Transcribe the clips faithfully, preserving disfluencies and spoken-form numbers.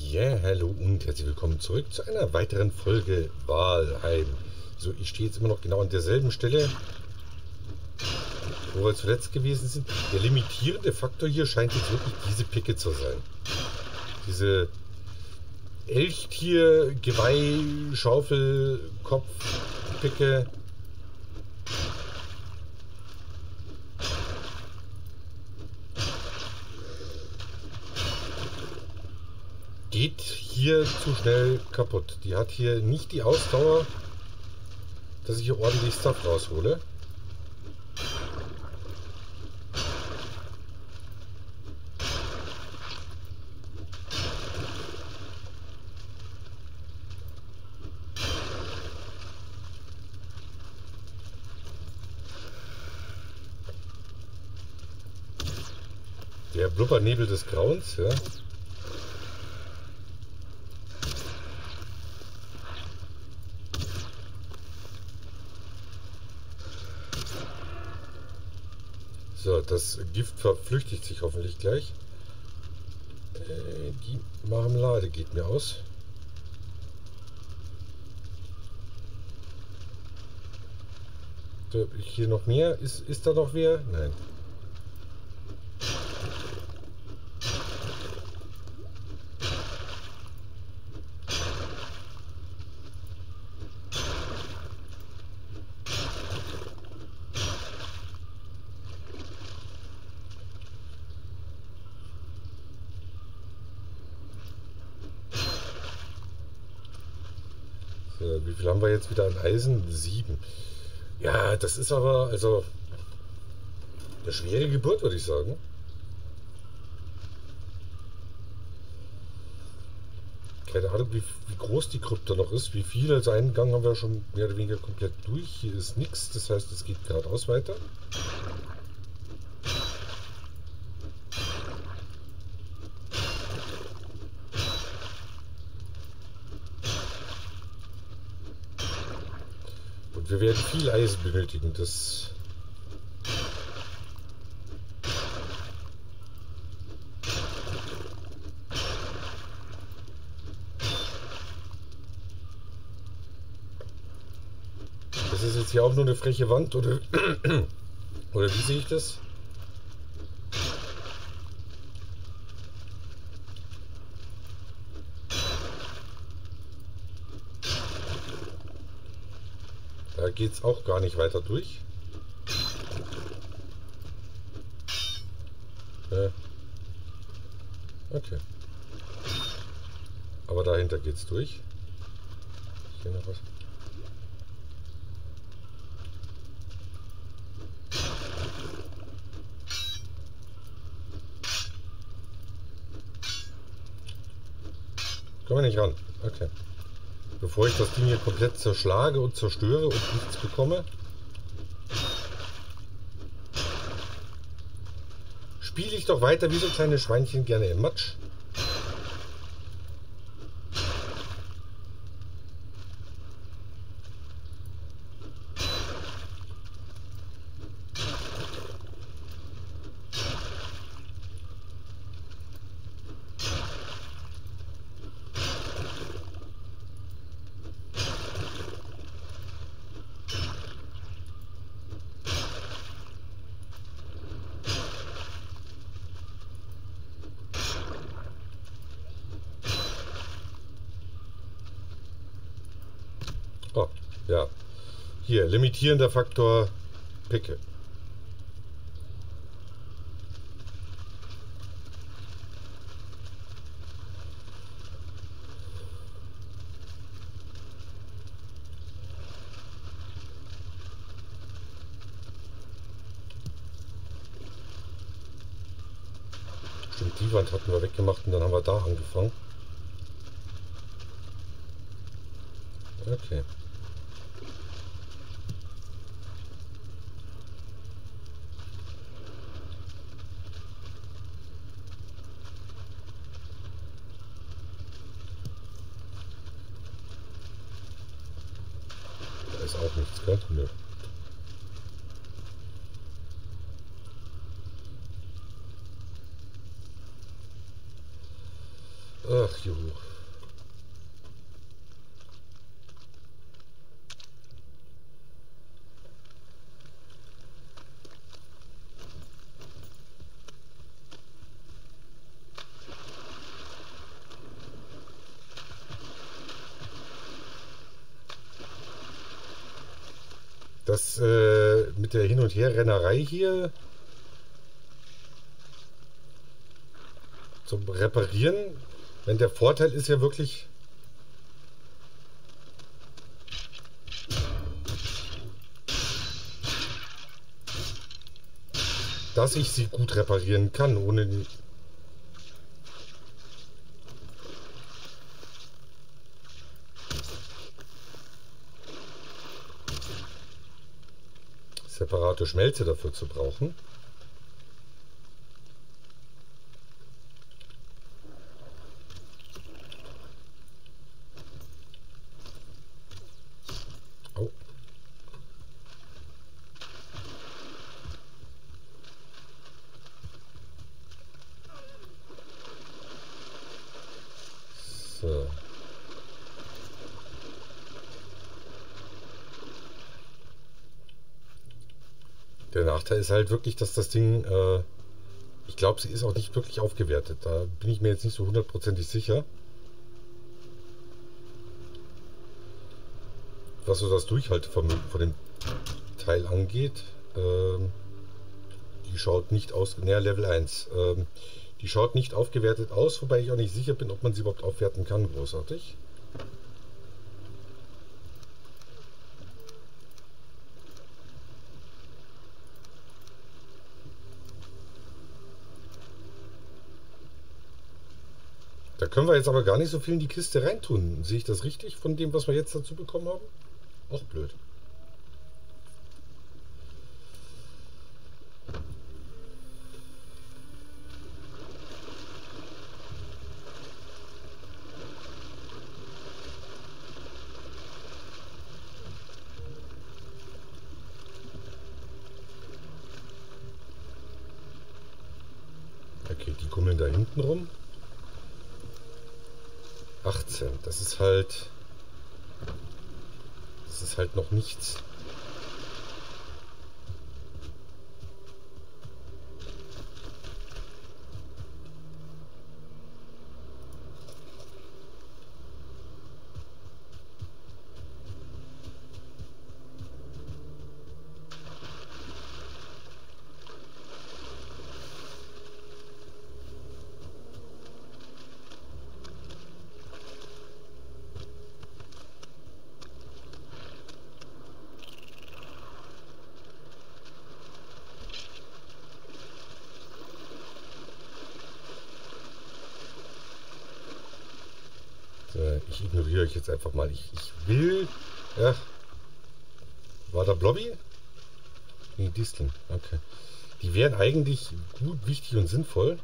Ja, hallo und herzlich willkommen zurück zu einer weiteren Folge Valheim. So, ich stehe jetzt immer noch genau an derselben Stelle, wo wir zuletzt gewesen sind. Der limitierende Faktor hier scheint jetzt wirklich diese Picke zu sein. Diese Elchtier, Geweih, Schaufel, Kopf, Picke. Geht hier zu schnell kaputt. Die hat hier nicht die Ausdauer, dass ich hier ordentlich Stuff raushole. Der Blubbernebel des Grauens, ja. So, das Gift verflüchtigt sich hoffentlich gleich. Äh, die Marmelade geht mir aus. So, hier noch mehr? Ist, ist da noch wer? Nein. Wie viel haben wir jetzt wieder an Eisen? sieben. Ja, das ist aber also eine schwere Geburt, würde ich sagen. Keine Ahnung, wie, wie groß die Krypta noch ist, wie viel. Also einen Gang haben wir schon mehr oder weniger komplett durch. Hier ist nichts, das heißt, es geht geradeaus weiter. Wir werden viel Eisen benötigen, das das ist jetzt hier auch nur eine freche Wand, oder oder wie sehe ich das? Da geht es auch gar nicht weiter durch. Äh. Okay. Aber dahinter geht es durch. Ist hier noch was? Kommen wir nicht ran. Okay. Bevor ich das Ding hier komplett zerschlage und zerstöre und nichts bekomme. Spiele ich doch weiter wie so kleine Schweinchen gerne im Matsch. Oh, ja. Hier, limitierender Faktor Picke. Stimmt, die Wand hatten wir weggemacht und dann haben wir da angefangen. Okay. Da ist auch nichts, gell? Nö. Ach, Junge. Das äh, mit der Hin- und Her-Rennerei hier zum Reparieren, denn der Vorteil ist ja wirklich, dass ich sie gut reparieren kann, ohne die separate Schmelze dafür zu brauchen. Oh. So. Der Nachteil ist halt wirklich, dass das Ding, äh, ich glaube, sie ist auch nicht wirklich aufgewertet. Da bin ich mir jetzt nicht so hundertprozentig sicher, was so das Durchhaltevermögen von dem Teil angeht. Ähm, die schaut nicht aus, naja, Level eins. Ähm, die schaut nicht aufgewertet aus, wobei ich auch nicht sicher bin, ob man sie überhaupt aufwerten kann, großartig. Da können wir jetzt aber gar nicht so viel in die Kiste reintun. Sehe ich das richtig von dem, was wir jetzt dazu bekommen haben? Auch blöd. Okay, die kummeln da hinten rum. achtzehn, das ist halt, das ist halt noch nichts. Ich ignoriere euch jetzt einfach mal. Ich, ich will... Ja. War da Blobby? Nee, Disteln. Okay. Die wären eigentlich gut, wichtig und sinnvoll.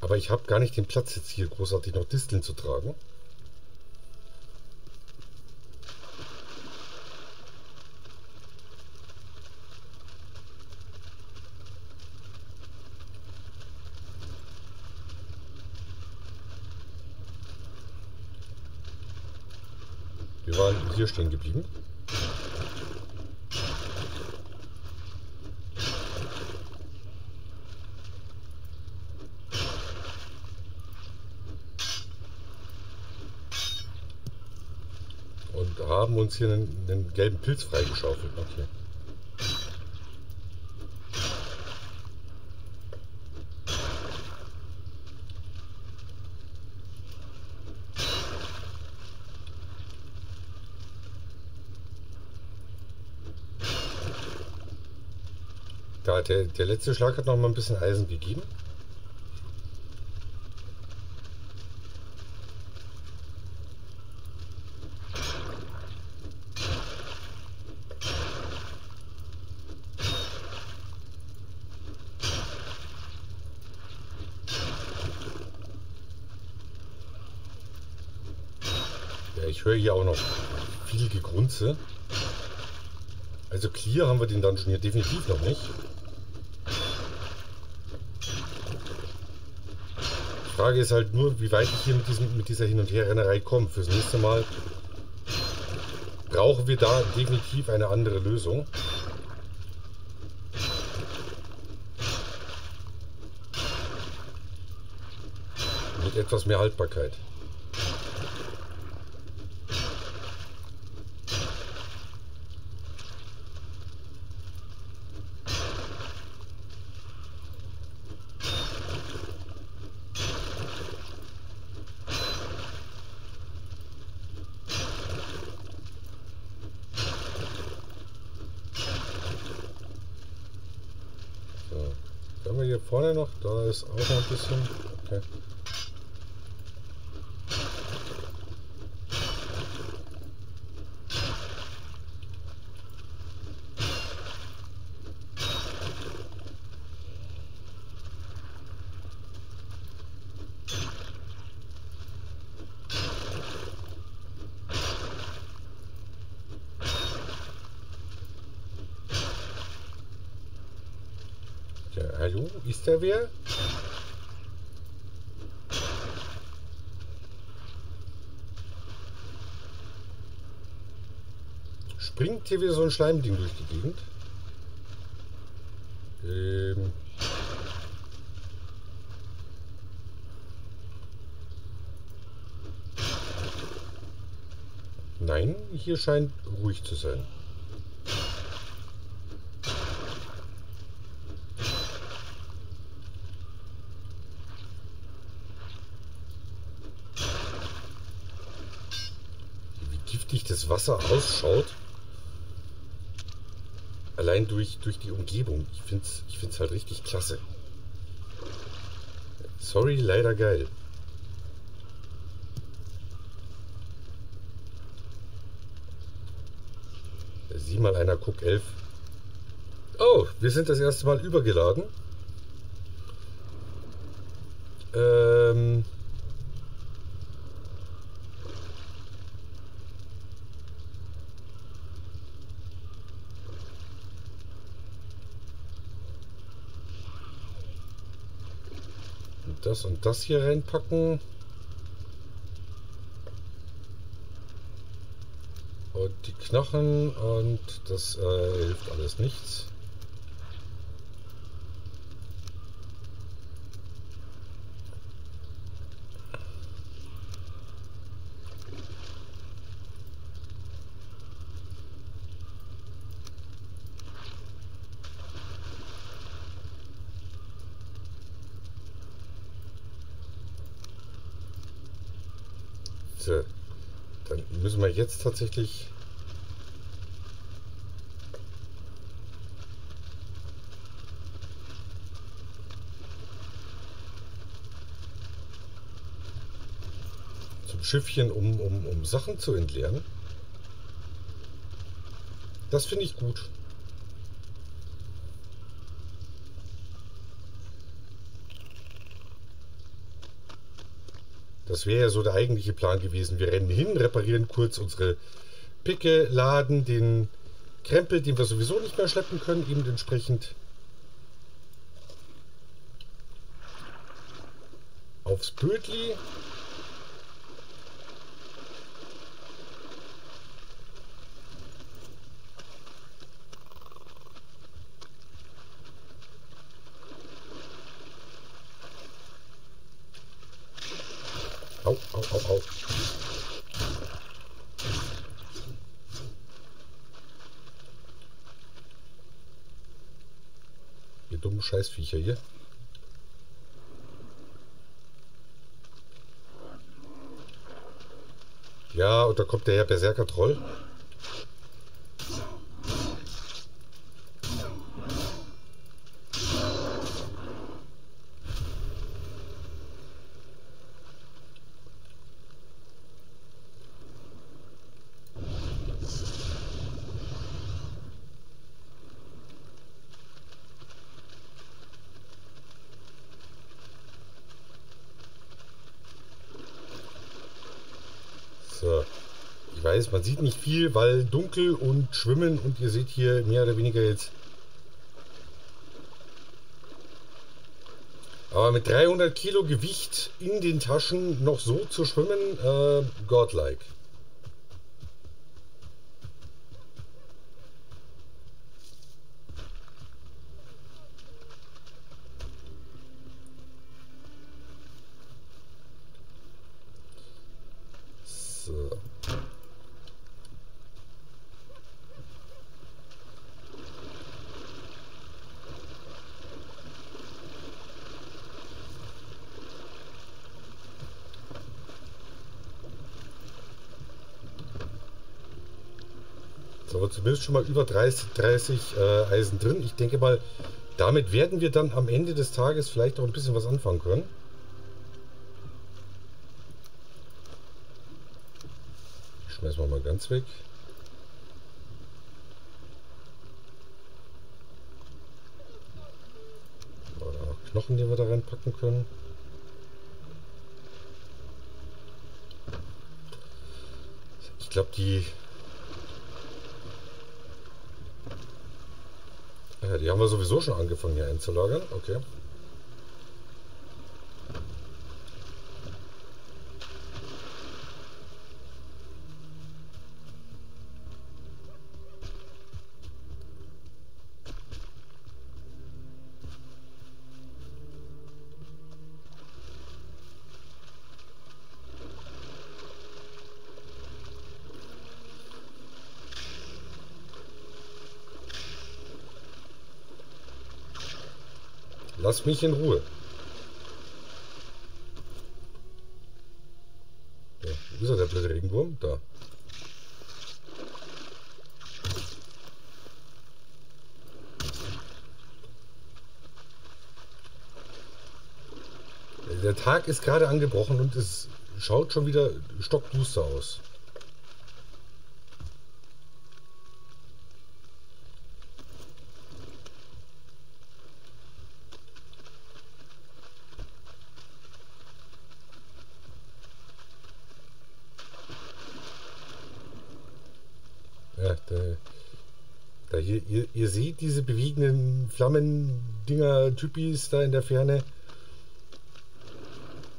Aber ich habe gar nicht den Platz jetzt hier großartig noch Disteln zu tragen. Wir waren hier stehen geblieben. Und haben uns hier einen, einen gelben Pilz freigeschaufelt. Okay. Da, der, der letzte Schlag hat noch mal ein bisschen Eisen gegeben. Ja, ich höre hier auch noch viel Gegrunze. Also clear haben wir den Dungeon hier definitiv noch nicht. Frage ist halt nur, wie weit ich hier mit, diesem, mit dieser Hin- und Herrennerei komme. Fürs nächste Mal brauchen wir da definitiv eine andere Lösung. Mit etwas mehr Haltbarkeit. Vorne noch, da ist auch noch ein bisschen. Okay. Hallo, ist da wer? Springt hier wieder so ein Schleimding durch die Gegend? Ähm. Nein, hier scheint ruhig zu sein. Das Wasser ausschaut, allein durch, durch die Umgebung. Ich finde es ich find's halt richtig klasse. Sorry, leider geil. Sieh mal einer, guck, elf. Oh, wir sind das erste Mal übergeladen. Ähm... Das und das hier reinpacken. Und die Knochen und das äh, hilft alles nichts. Dann müssen wir jetzt tatsächlich zum Schiffchen, um, um, um Sachen zu entleeren. Das finde ich gut. Das wäre ja so der eigentliche Plan gewesen. Wir rennen hin, reparieren kurz unsere Picke, laden den Krempel, den wir sowieso nicht mehr schleppen können, eben entsprechend aufs Bötli. Au, au, au, au. Ihr dummen Scheißviecher hier. Ja, und da kommt der Herr Berserker-Troll. Ich weiß, man sieht nicht viel, weil dunkel und schwimmen, und ihr seht hier mehr oder weniger jetzt Aber mit dreihundert Kilo Gewicht in den Taschen noch so zu schwimmen, äh, godlike. Aber zumindest schon mal über dreißig, dreißig äh, Eisen drin. Ich denke mal, damit werden wir dann am Ende des Tages vielleicht auch ein bisschen was anfangen können. Schmeißen wir mal ganz weg. Oder auch Knochen, die wir da reinpacken können. Ich glaube, die... Ja, die haben wir sowieso schon angefangen hier einzulagern. Okay. Lass mich in Ruhe. Ja, wo ist er, der blöde Regenwurm? Da. Der Tag ist gerade angebrochen und es schaut schon wieder stockduster aus. Ihr, ihr seht diese bewegenden Flammendinger-Typis da in der Ferne.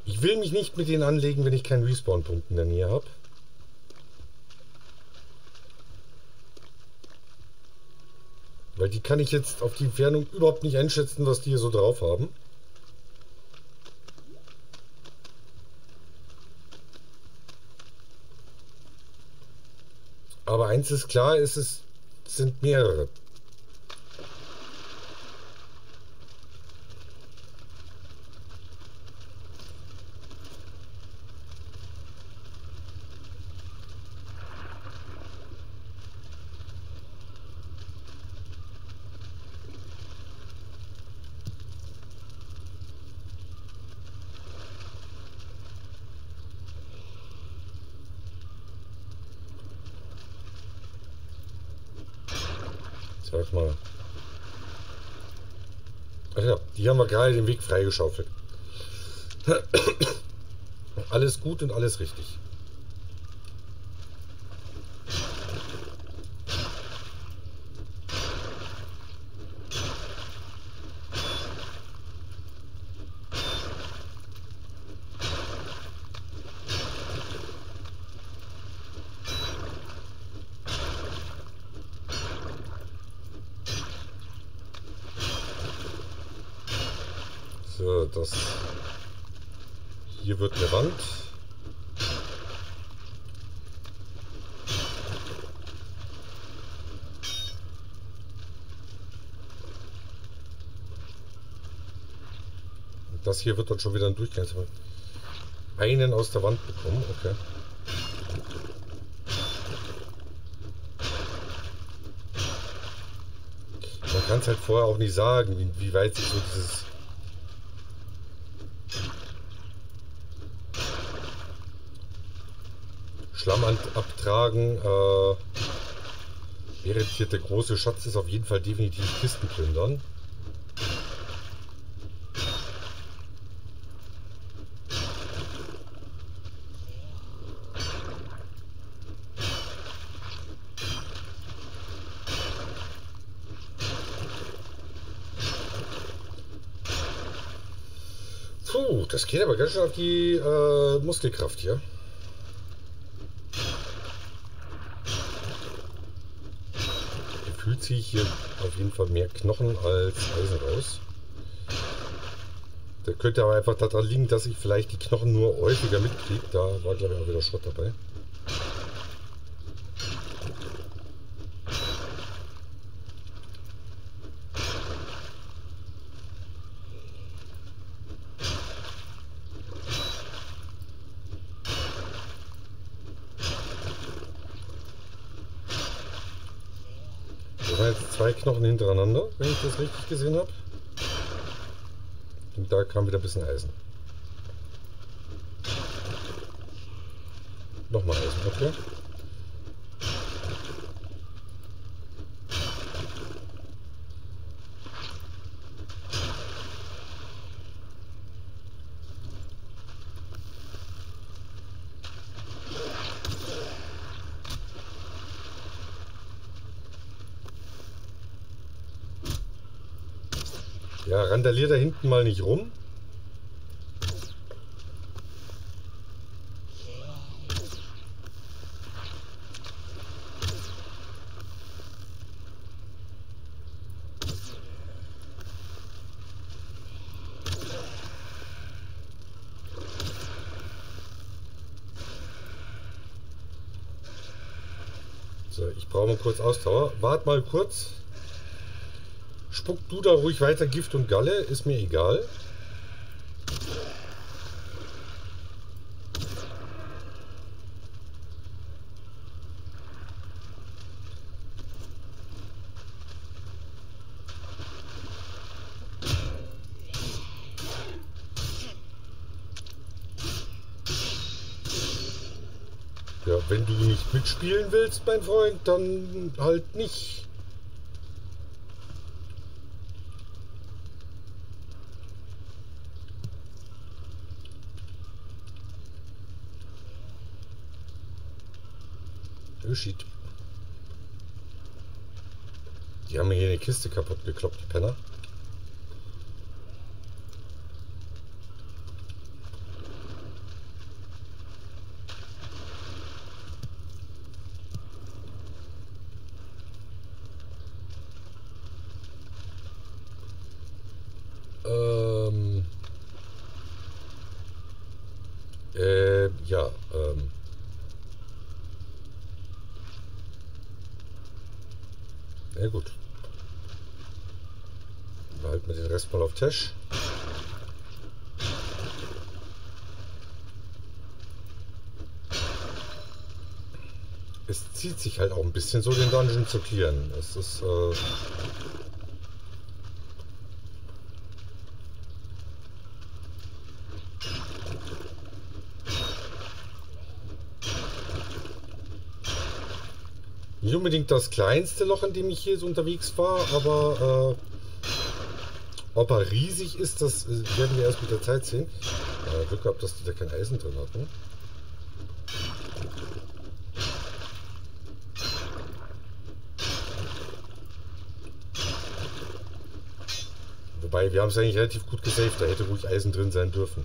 Ich will mich nicht mit denen anlegen, wenn ich keinen Respawn-Punkt in der Nähe habe. Weil die kann ich jetzt auf die Entfernung überhaupt nicht einschätzen, was die hier so drauf haben. Aber eins ist klar, es ist... sind mehrere. Sag mal. Ach ja, die haben wir gerade den Weg freigeschaufelt. Alles gut und alles richtig. Das hier wird eine Wand. Und das hier wird dann schon wieder ein Durchgang. Einen aus der Wand bekommen, okay. Man kann es halt vorher auch nicht sagen, wie, wie weit sich so dieses... Schlamm abtragen. Äh, während hier der große Schatz ist, auf jeden Fall definitiv Kisten plündern. Puh, das geht aber ganz schön auf die äh, Muskelkraft hier. Gefühlt ziehe ich hier auf jeden Fall mehr Knochen als Eisen raus. Der könnte aber einfach daran liegen, dass ich vielleicht die Knochen nur häufiger mitkriege. Da war, glaube ich, auch wieder Schrott dabei. Das waren jetzt zwei Knochen hintereinander, wenn ich das richtig gesehen habe. Und da kam wieder ein bisschen Eisen. Nochmal Eisen, okay. Ja, randalier da hinten mal nicht rum. So, ich brauche mal kurz Ausdauer. Wart mal kurz. Spuck du da ruhig weiter Gift und Galle, ist mir egal. Ja, wenn du nicht mitspielen willst, mein Freund, dann halt nicht. Geschieht. Die haben mir hier eine Kiste kaputt gekloppt, die Penner. Ähm. Äh, ja, ähm. Ja gut. Behalten wir den Rest mal auf Tisch. Es zieht sich halt auch ein bisschen so, den Dungeon zu clearen. Es ist... Äh Nicht unbedingt das kleinste Loch, in dem ich hier so unterwegs war, aber äh, ob er riesig ist, das äh, werden wir erst mit der Zeit sehen. Äh, Glück gehabt, dass die da kein Eisen drin hatten. Wobei, wir haben es eigentlich relativ gut gesaved, da hätte ruhig Eisen drin sein dürfen.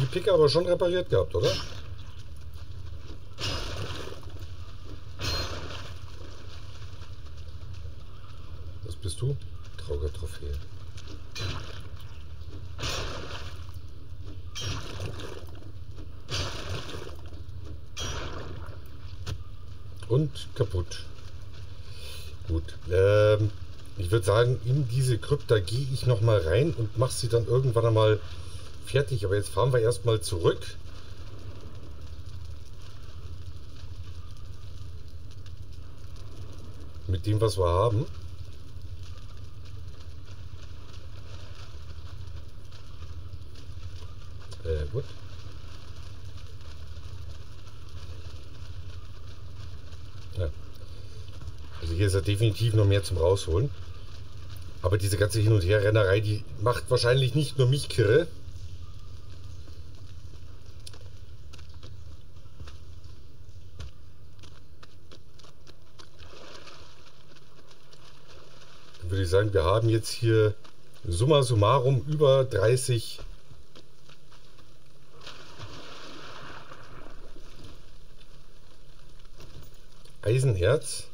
Die Picke aber schon repariert gehabt, oder? Was bist du? Trauriger Trophäe. Und kaputt. Gut. Ähm, ich würde sagen, in diese Krypta gehe ich nochmal rein und mache sie dann irgendwann einmal fertig, aber jetzt fahren wir erstmal zurück. Mit dem, was wir haben. Äh, gut. Ja. Also hier ist ja definitiv noch mehr zum Rausholen. Aber diese ganze Hin- und Her-Rennerei, die macht wahrscheinlich nicht nur mich kirre. dann würde ich sagen, wir haben jetzt hier summa summarum über dreißig Eisenherz.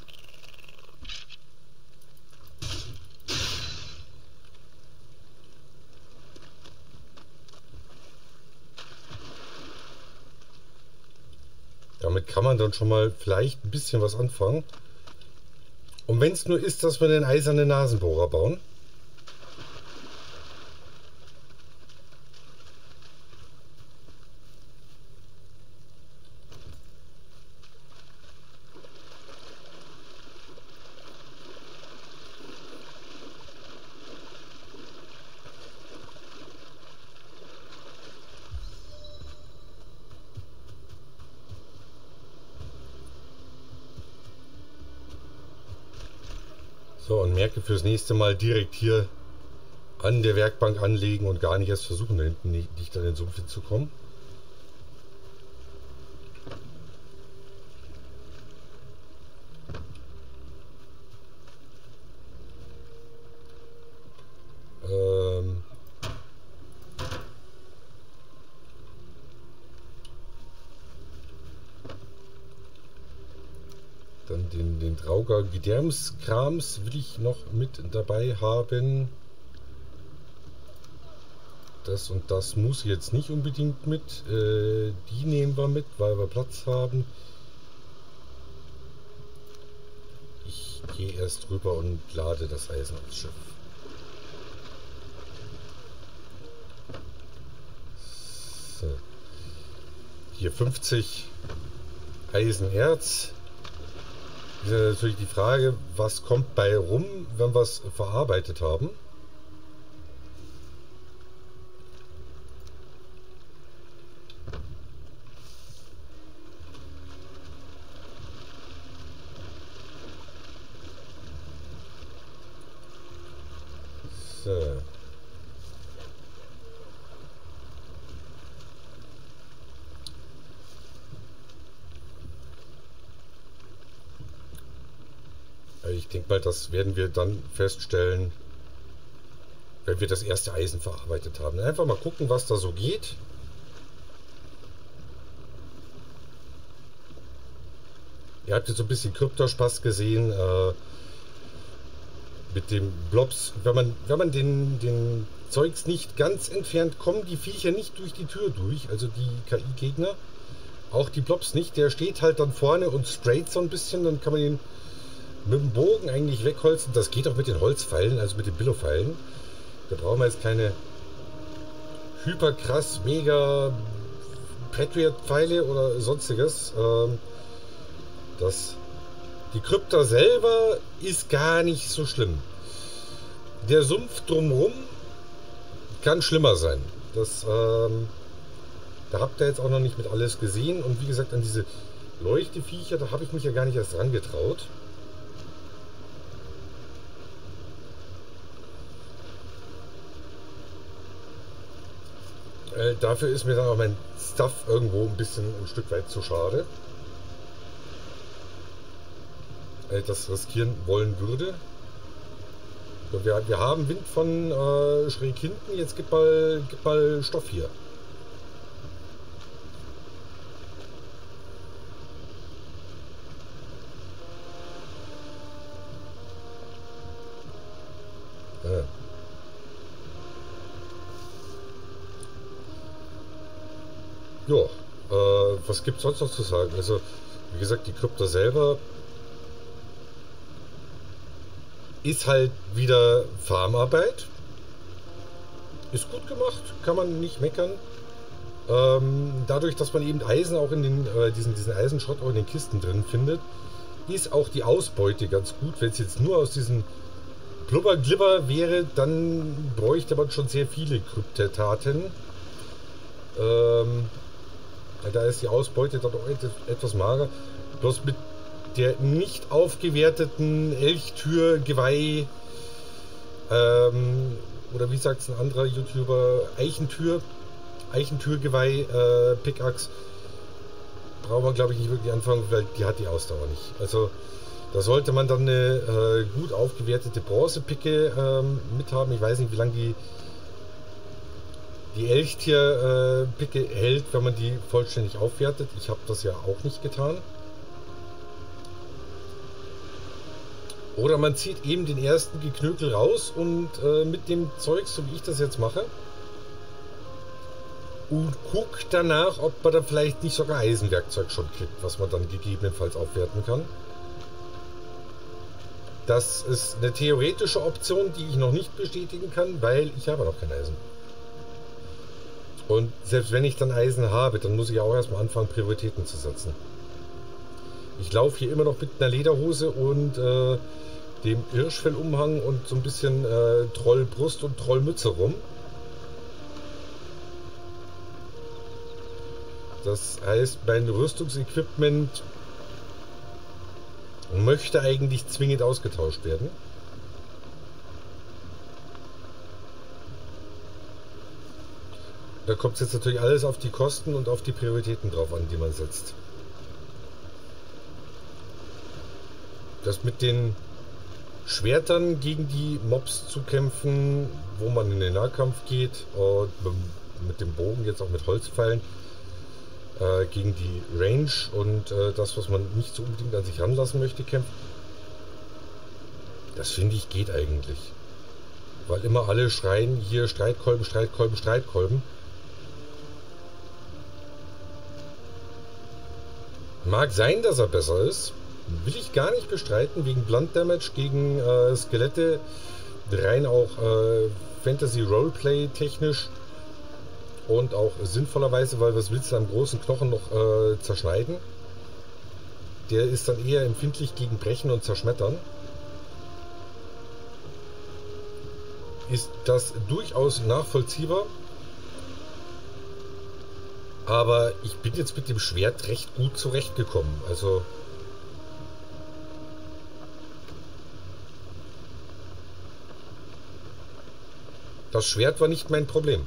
Damit kann man dann schon mal vielleicht ein bisschen was anfangen. Und wenn es nur ist, dass wir den eisernen Nasenbohrer bauen. So, und merke fürs nächste Mal direkt hier an der Werkbank anlegen und gar nicht erst versuchen, da hinten nicht an den Sumpf hinzukommen. Ähm Dann den, den Drauger Gedärmskrams will ich noch mit dabei haben. Das und das muss jetzt nicht unbedingt mit. Äh, die nehmen wir mit, weil wir Platz haben. Ich gehe erst rüber und lade das Eisen aufs Schiff. So. Hier fünfzig Eisenerz. Ist ja natürlich die Frage, was kommt bei rum, wenn wir es verarbeitet haben. So. Ich denke mal, das werden wir dann feststellen, wenn wir das erste Eisen verarbeitet haben. Einfach mal gucken, was da so geht. Ihr habt jetzt so ein bisschen Kryptospaß gesehen äh, mit den Blobs. Wenn man, wenn man den, den Zeugs nicht ganz entfernt, kommen die Viecher nicht durch die Tür durch, also die K I-Gegner. Auch die Blobs nicht. Der steht halt dann vorne und sprayt so ein bisschen, dann kann man den mit dem Bogen eigentlich wegholzen. Das geht auch mit den Holzpfeilen, also mit den Billowpfeilen. Da brauchen wir jetzt keine hyper krass mega Patriot-Pfeile oder sonstiges. Das, die Krypta selber ist gar nicht so schlimm. Der Sumpf drumherum kann schlimmer sein. Das, ähm, da habt ihr jetzt auch noch nicht mit alles gesehen. Und wie gesagt, an diese Leuchteviecher, da habe ich mich ja gar nicht erst rangetraut. Dafür ist mir dann auch mein Stuff irgendwo ein bisschen ein Stück weit zu schade, wenn ich das riskieren wollen würde. So, wir, wir haben Wind von äh, schräg hinten, jetzt gib mal, gib mal Stoff hier. Ja. Ja, äh, was gibt es sonst noch zu sagen? Also, wie gesagt, die Krypta selber ist halt wieder Farmarbeit. Ist gut gemacht, kann man nicht meckern. Ähm, dadurch, dass man eben Eisen auch in den, äh, diesen, diesen Eisenschrott auch in den Kisten drin findet, ist auch die Ausbeute ganz gut. Wenn es jetzt nur aus diesem Blubberglibber wäre, dann bräuchte man schon sehr viele Kryptetaten. Ähm, Da ist die Ausbeute dann doch etwas mager. Bloß mit der nicht aufgewerteten Elchtür, Geweih ähm, oder wie sagt es ein anderer YouTuber, Eichentür, Eichentür-Geweih, äh, Pickaxe, braucht man glaube ich nicht wirklich anfangen, weil die hat die Ausdauer nicht. Also Da sollte man dann eine äh, gut aufgewertete Bronzepicke ähm, mit haben. Ich weiß nicht, wie lange die, die Elchtierpicke äh, hält, wenn man die vollständig aufwertet. Ich habe das ja auch nicht getan. Oder man zieht eben den ersten Geknökel raus und äh, mit dem Zeug, so wie ich das jetzt mache, und guckt danach, ob man dann vielleicht nicht sogar Eisenwerkzeug schon kriegt, was man dann gegebenenfalls aufwerten kann. Das ist eine theoretische Option, die ich noch nicht bestätigen kann, weil ich habe noch kein Eisen. Und selbst wenn ich dann Eisen habe, dann muss ich auch erstmal anfangen, Prioritäten zu setzen. Ich laufe hier immer noch mit einer Lederhose und äh, dem Hirschfellumhang und so ein bisschen äh, Trollbrust und Trollmütze rum. Das heißt, mein Rüstungsequipment möchte eigentlich zwingend ausgetauscht werden. Da kommt es jetzt natürlich alles auf die Kosten und auf die Prioritäten drauf an, die man setzt. Das mit den Schwertern gegen die Mobs zu kämpfen, wo man in den Nahkampf geht, und mit dem Bogen, jetzt auch mit Holzpfeilen, gegen die Range und äh, das, was man nicht so unbedingt an sich ranlassen möchte, kämpft. Das finde ich geht eigentlich. Weil immer alle schreien, hier Streitkolben, Streitkolben, Streitkolben. Mag sein, dass er besser ist. Will ich gar nicht bestreiten, wegen Blunt Damage, gegen äh, Skelette, rein auch äh, Fantasy Roleplay technisch. Und auch sinnvollerweise, weil was willst du am großen Knochen noch äh, zerschneiden? Der ist dann eher empfindlich gegen Brechen und Zerschmettern. Ist das durchaus nachvollziehbar. Aber ich bin jetzt mit dem Schwert recht gut zurechtgekommen. Also das Schwert war nicht mein Problem.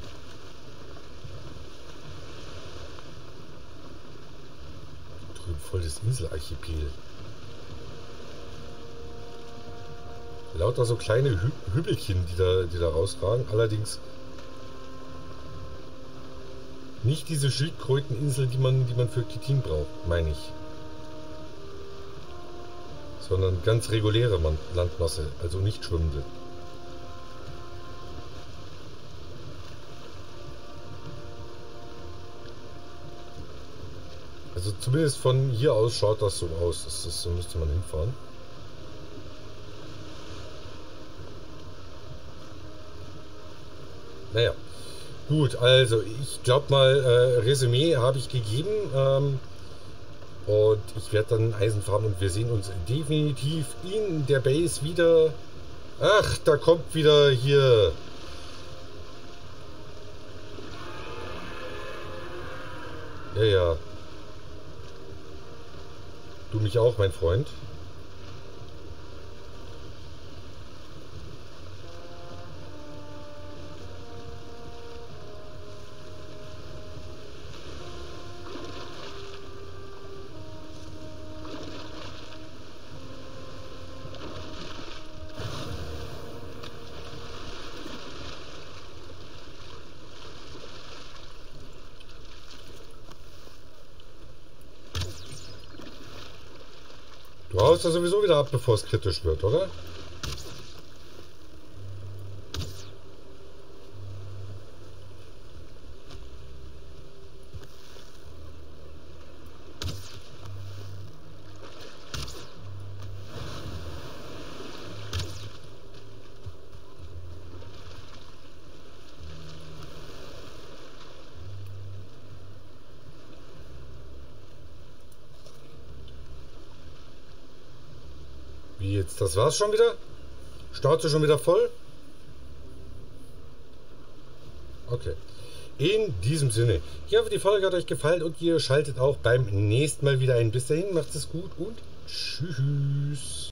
Volles Inselarchipel. Lauter so kleine Hü Hübelchen, die da, die da rausragen. Allerdings nicht diese Schildkröteninsel, die man, die man für Kitin braucht, meine ich. Sondern ganz reguläre Landmasse, also nicht schwimmende. Also zumindest von hier aus schaut das so aus. Das, das, so müsste man hinfahren. Naja, gut, also ich glaube mal, äh, Resümee habe ich gegeben. Ähm, und ich werde dann Eisen fahren und wir sehen uns definitiv in der Base wieder. Ach, da kommt wieder hier... Ja, ja. Du mich auch, mein Freund. Du haust ja sowieso wieder ab, bevor es kritisch wird, oder? Jetzt, das war's schon wieder? Startest du schon wieder voll? Okay. In diesem Sinne, ich hoffe, die Folge hat euch gefallen und ihr schaltet auch beim nächsten Mal wieder ein. Bis dahin, macht es gut und tschüss.